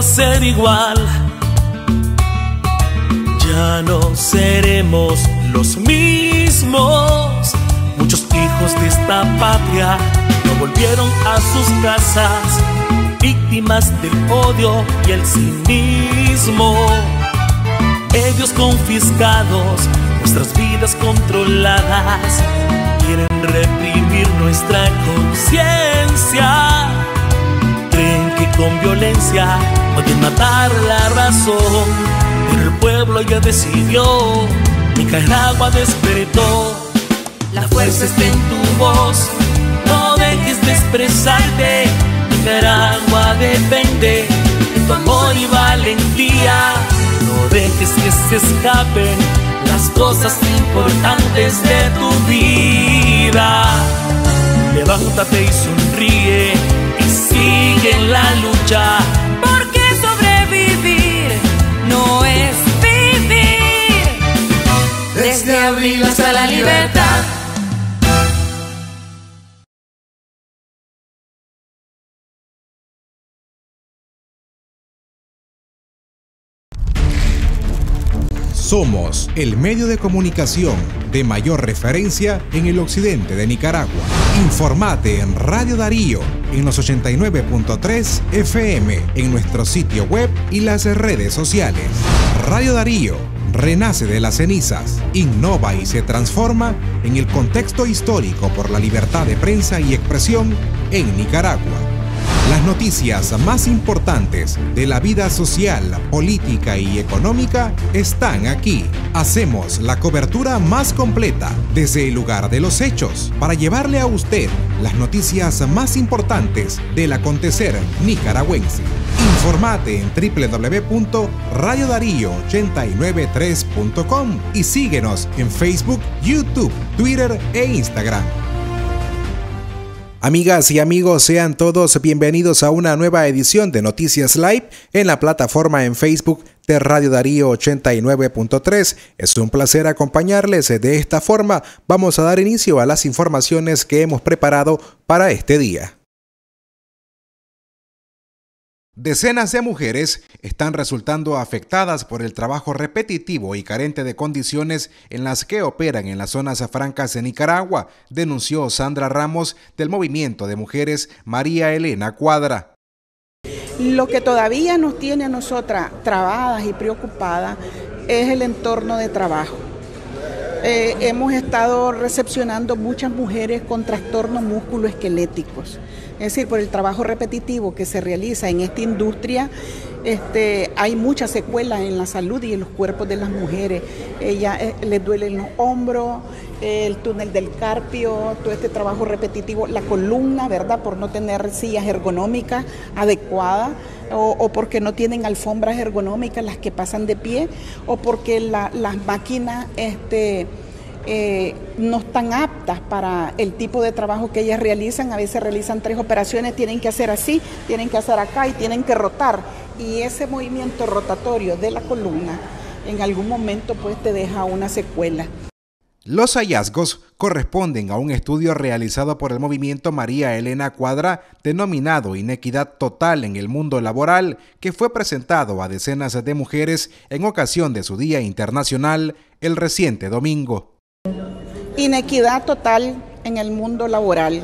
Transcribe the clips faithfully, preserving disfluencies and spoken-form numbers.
a ser igual. Ya no seremos los mismos. Muchos hijos de esta patria no volvieron a sus casas, víctimas del odio y el cinismo. Medios confiscados, nuestras vidas controladas, quieren reprimir nuestra conciencia. Creen que con violencia pueden matar la razón, pero el pueblo ya decidió, Nicaragua despertó. La fuerza está en tu voz, no dejes de expresarte. Nicaragua depende de tu amor y valentía. No dejes que se escapen las cosas importantes de tu vida. Levántate y sonríe y sigue en la lucha, porque sobrevivir no es vivir. Desde abril hasta la libertad. Somos el medio de comunicación de mayor referencia en el occidente de Nicaragua. Informate en Radio Darío, en los ochenta y nueve punto tres F M, en nuestro sitio web y las redes sociales. Radio Darío renace de las cenizas, innova y se transforma en el contexto histórico por la libertad de prensa y expresión en Nicaragua. Las noticias más importantes de la vida social, política y económica están aquí. Hacemos la cobertura más completa desde el lugar de los hechos para llevarle a usted las noticias más importantes del acontecer nicaragüense. Informate en w w w punto radio darío ochenta y nueve punto tres punto com y síguenos en Facebook, YouTube, Twitter e Instagram. Amigas y amigos, sean todos bienvenidos a una nueva edición de Noticias Live en la plataforma en Facebook de Radio Darío ochenta y nueve punto tres. Es un placer acompañarles. De esta forma vamos a dar inicio a las informaciones que hemos preparado para este día. Decenas de mujeres están resultando afectadas por el trabajo repetitivo y carente de condiciones en las que operan en las zonas francas de Nicaragua, denunció Sandra Ramos del Movimiento de Mujeres María Elena Cuadra. Lo que todavía nos tiene a nosotras trabadas y preocupadas es el entorno de trabajo. Eh, hemos estado recepcionando muchas mujeres con trastornos musculoesqueléticos. Es decir, por el trabajo repetitivo que se realiza en esta industria, este, hay muchas secuelas en la salud y en los cuerpos de las mujeres. Ellas eh, les duelen los hombros, eh, el túnel del carpio, todo este trabajo repetitivo, la columna, ¿verdad? Por no tener sillas ergonómicas adecuadas, o, o porque no tienen alfombras ergonómicas las que pasan de pie, o porque la, las máquinas... Este, Eh, no están aptas para el tipo de trabajo que ellas realizan. A veces realizan tres operaciones, tienen que hacer así, tienen que hacer acá y tienen que rotar. Y ese movimiento rotatorio de la columna en algún momento pues te deja una secuela. Los hallazgos corresponden a un estudio realizado por el movimiento María Elena Cuadra, denominado Inequidad Total en el Mundo Laboral, que fue presentado a decenas de mujeres en ocasión de su Día Internacional el reciente domingo. Inequidad total en el mundo laboral,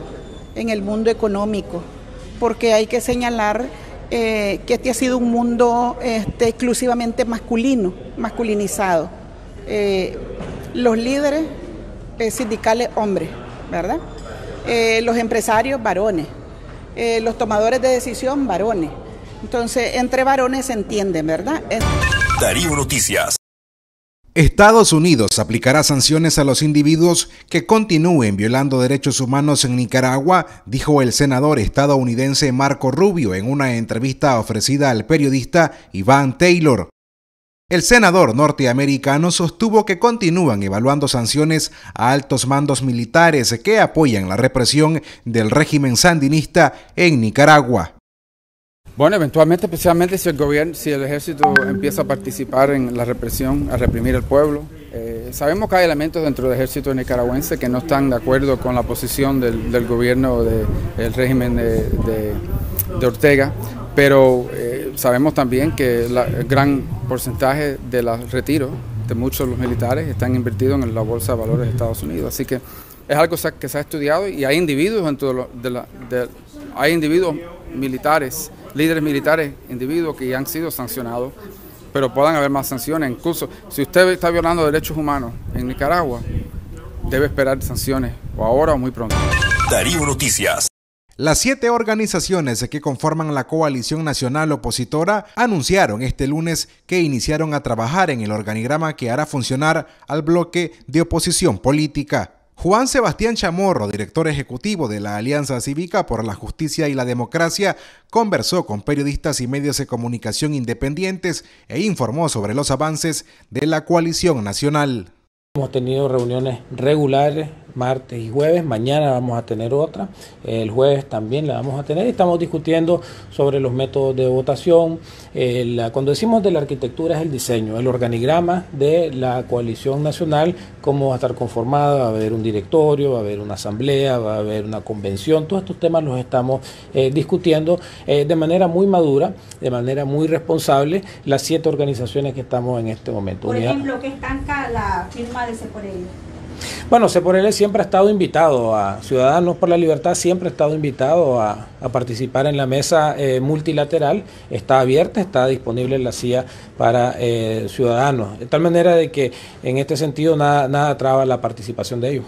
en el mundo económico, porque hay que señalar eh, que este ha sido un mundo este, exclusivamente masculino, masculinizado. Eh, los líderes eh, sindicales hombres, ¿verdad? Eh, los empresarios varones, eh, los tomadores de decisión varones. Entonces, entre varones se entienden, ¿verdad? Es... Darío Noticias. Estados Unidos aplicará sanciones a los individuos que continúen violando derechos humanos en Nicaragua, dijo el senador estadounidense Marco Rubio en una entrevista ofrecida al periodista Iván Taylor. El senador norteamericano sostuvo que continúan evaluando sanciones a altos mandos militares que apoyan la represión del régimen sandinista en Nicaragua. Bueno, eventualmente, especialmente si el gobierno, si el ejército empieza a participar en la represión, a reprimir al pueblo. Eh, sabemos que hay elementos dentro del ejército nicaragüense que no están de acuerdo con la posición del, del gobierno, de, del régimen de, de, de Ortega, pero eh, Sabemos también que la, el gran porcentaje de los retiros de muchos de los militares están invertidos en la Bolsa de Valores de Estados Unidos, así que es algo que se ha estudiado y hay individuos dentro de, lo, de, la, de hay individuos militares, líderes militares, individuos que ya han sido sancionados, pero puedan haber más sanciones. Incluso si usted está violando derechos humanos en Nicaragua, debe esperar sanciones, o ahora o muy pronto. Darío Noticias. Las siete organizaciones que conforman la Coalición Nacional Opositora anunciaron este lunes que iniciaron a trabajar en el organigrama que hará funcionar al bloque de oposición política. Juan Sebastián Chamorro, director ejecutivo de la Alianza Cívica por la Justicia y la Democracia, conversó con periodistas y medios de comunicación independientes e informó sobre los avances de la coalición nacional. Hemos tenido reuniones regulares, martes y jueves, mañana vamos a tener otra, el jueves también la vamos a tener, y estamos discutiendo sobre los métodos de votación. Eh, la, cuando decimos de la arquitectura es el diseño, el organigrama de la coalición nacional, cómo va a estar conformada, va a haber un directorio, va a haber una asamblea, va a haber una convención, todos estos temas los estamos eh, discutiendo eh, de manera muy madura, de manera muy responsable, las siete organizaciones que estamos en este momento. Por ejemplo, ¿qué estanca la firma de C por L? Bueno, C por L siempre ha estado invitado a Ciudadanos por la Libertad, siempre ha estado invitado a, a participar en la mesa eh, multilateral, está abierta, está disponible en la silla para eh, Ciudadanos, de tal manera de que en este sentido nada, nada traba la participación de ellos.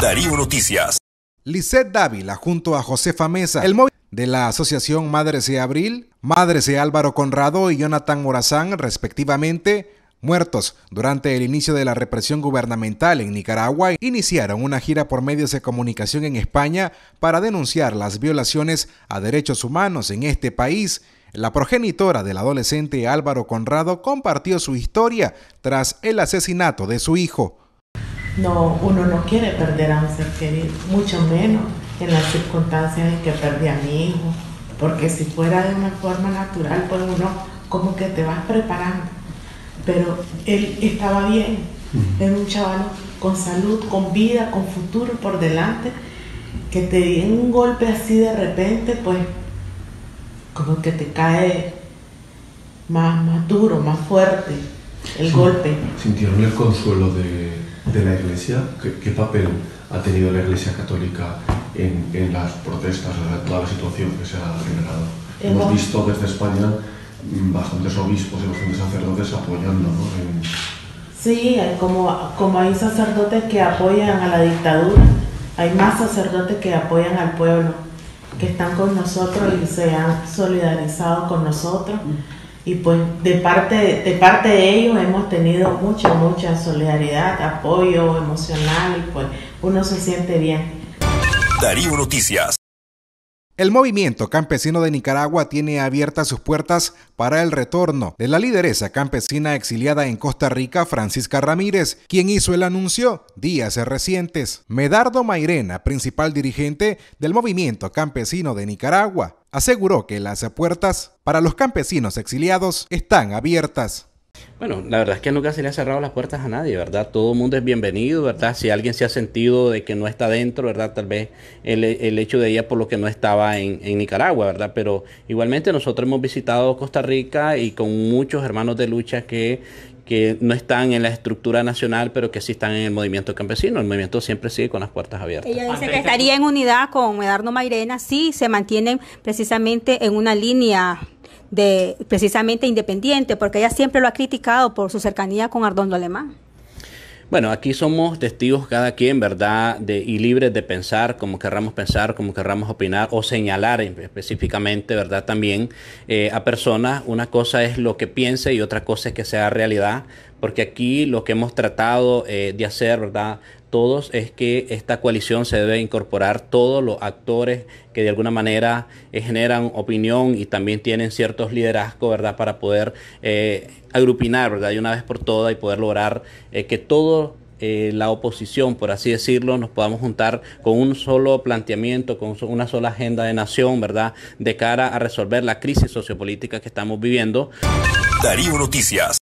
Darío Noticias. Lisset Dávila junto a Josefa Mesa, el móvil de la Asociación Madres de Abril, Madres de Álvaro Conrado y Jonathan Morazán, respectivamente, muertos durante el inicio de la represión gubernamental en Nicaragua, iniciaron una gira por medios de comunicación en España para denunciar las violaciones a derechos humanos en este país. La progenitora del adolescente Álvaro Conrado compartió su historia tras el asesinato de su hijo. No, uno no quiere perder a un ser querido, mucho menos en las circunstancias en que perdí a mi hijo, porque si fuera de una forma natural, pues uno como que te vas preparando. Pero él estaba bien, era un chaval con salud, con vida, con futuro por delante, que te den un golpe así de repente, pues como que te cae más, más duro, más fuerte el sí, golpe. ¿Sintieron el consuelo de, de la Iglesia? ¿Qué, qué papel ha tenido la Iglesia Católica en, en las protestas, en toda la situación que se ha generado? Hemos, Hemos visto desde España bastantes obispos y bastantes sacerdotes apoyando, ¿no? Sí, como, como hay sacerdotes que apoyan a la dictadura, hay más sacerdotes que apoyan al pueblo, que están con nosotros y se han solidarizado con nosotros, y pues de parte de parte de ellos hemos tenido mucha, mucha solidaridad, apoyo emocional, y pues uno se siente bien. Darío Noticias. El Movimiento Campesino de Nicaragua tiene abiertas sus puertas para el retorno de la lideresa campesina exiliada en Costa Rica, Francisca Ramírez, quien hizo el anuncio días recientes. Medardo Mairena, principal dirigente del Movimiento Campesino de Nicaragua, aseguró que las puertas para los campesinos exiliados están abiertas. Bueno, la verdad es que nunca se le ha cerrado las puertas a nadie, ¿verdad? Todo el mundo es bienvenido, ¿verdad? Si alguien se ha sentido de que no está dentro, ¿verdad? Tal vez el, el hecho de ella por lo que no estaba en, en Nicaragua, ¿verdad? Pero igualmente nosotros hemos visitado Costa Rica y con muchos hermanos de lucha que, que no están en la estructura nacional, pero que sí están en el movimiento campesino. El movimiento siempre sigue con las puertas abiertas. Ella dice que estaría en unidad con Medardo Mairena, sí, se mantienen precisamente en una línea de precisamente independiente, porque ella siempre lo ha criticado por su cercanía con Ardondo Alemán. Bueno, aquí somos testigos cada quien, ¿verdad? De, y libres de pensar, como querramos pensar, como querramos opinar o señalar específicamente, ¿verdad? También eh, a personas, una cosa es lo que piense y otra cosa es que sea realidad, porque aquí lo que hemos tratado eh, de hacer, ¿verdad? Todos es que esta coalición se debe incorporar todos los actores que de alguna manera eh, generan opinión y también tienen ciertos liderazgos, ¿verdad? Para poder eh, agrupinar, ¿verdad? Y una vez por todas y poder lograr eh, que todo eh, la oposición, por así decirlo, nos podamos juntar con un solo planteamiento, con una sola agenda de nación, ¿verdad? De cara a resolver la crisis sociopolítica que estamos viviendo. Darío Noticias.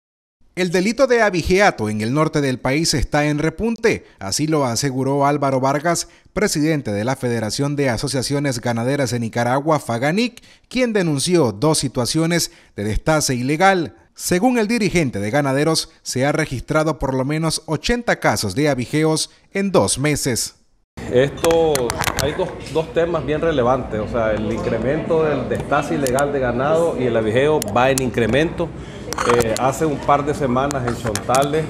El delito de abigeato en el norte del país está en repunte, así lo aseguró Álvaro Vargas, presidente de la Federación de Asociaciones Ganaderas de Nicaragua, FAGANIC, quien denunció dos situaciones de destace ilegal. Según el dirigente de ganaderos, se ha registrado por lo menos ochenta casos de abigeos en dos meses. Esto, hay dos, dos temas bien relevantes, o sea, el incremento del destace ilegal de ganado y el abigeo va en incremento. Eh, hace un par de semanas en Chontales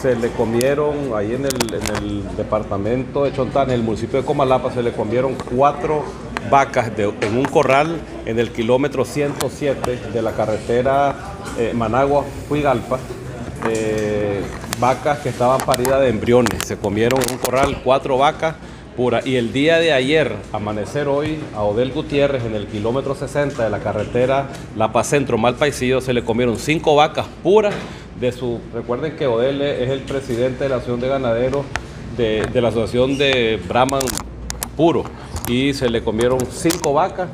se le comieron, ahí en el, en el departamento de Chontales, en el municipio de Comalapa, se le comieron cuatro vacas de, en un corral en el kilómetro ciento siete de la carretera eh, Managua-Fuigalpa. Eh, vacas que estaban paridas de embriones, se comieron en un corral cuatro vacas puras. Y el día de ayer, amanecer hoy, a Odel Gutiérrez, en el kilómetro sesenta de la carretera La Paz Centro-Malpaisillo, se le comieron cinco vacas puras de su... Recuerden que Odel es el presidente de la Asociación de Ganaderos de, de la Asociación de Brahman Puro, y se le comieron cinco vacas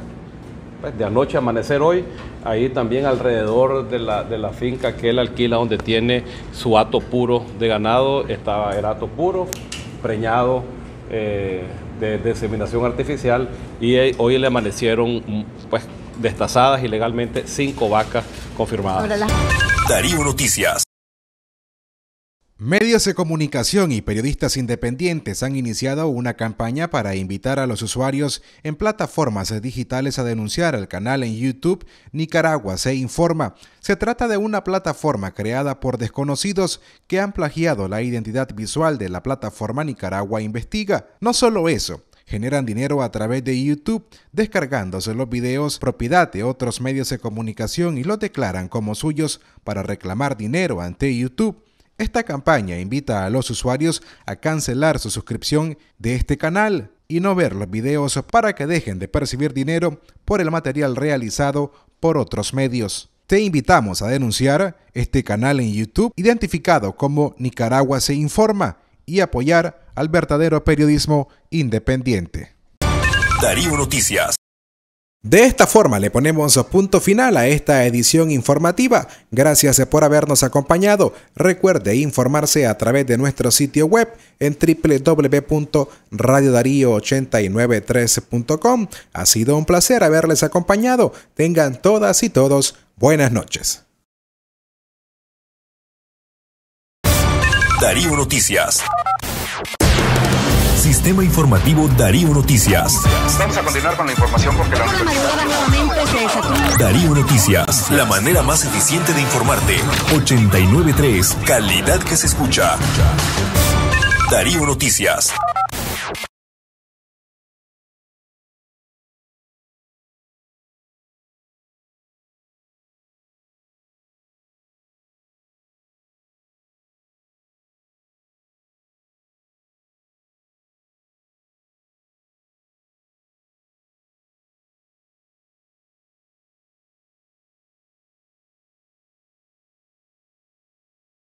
pues, de anoche a amanecer hoy, ahí también alrededor de la, de la finca que él alquila, donde tiene su hato puro de ganado. Estaba el hato puro preñado Eh, de, de inseminación artificial, y eh, hoy le amanecieron pues destazadas ilegalmente cinco vacas confirmadas. Darío Noticias. Medios de comunicación y periodistas independientes han iniciado una campaña para invitar a los usuarios en plataformas digitales a denunciar al canal en YouTube Nicaragua se informa. Se trata de una plataforma creada por desconocidos que han plagiado la identidad visual de la plataforma Nicaragua Investiga. No solo eso, generan dinero a través de YouTube descargándose los videos propiedad de otros medios de comunicación y los declaran como suyos para reclamar dinero ante YouTube. Esta campaña invita a los usuarios a cancelar su suscripción de este canal y no ver los videos para que dejen de percibir dinero por el material realizado por otros medios. Te invitamos a denunciar este canal en YouTube, identificado como Nicaragua se informa, y apoyar al verdadero periodismo independiente. Darío Noticias. De esta forma le ponemos punto final a esta edición informativa. Gracias por habernos acompañado. Recuerde informarse a través de nuestro sitio web en w w w punto radio darío ocho nueve tres punto com. Ha sido un placer haberles acompañado. Tengan todas y todos buenas noches. Darío Noticias. Sistema informativo Darío Noticias. Vamos a continuar con la información porque la universidad... Darío Noticias, la manera más eficiente de informarte. ochenta y nueve punto tres, calidad que se escucha. Darío Noticias.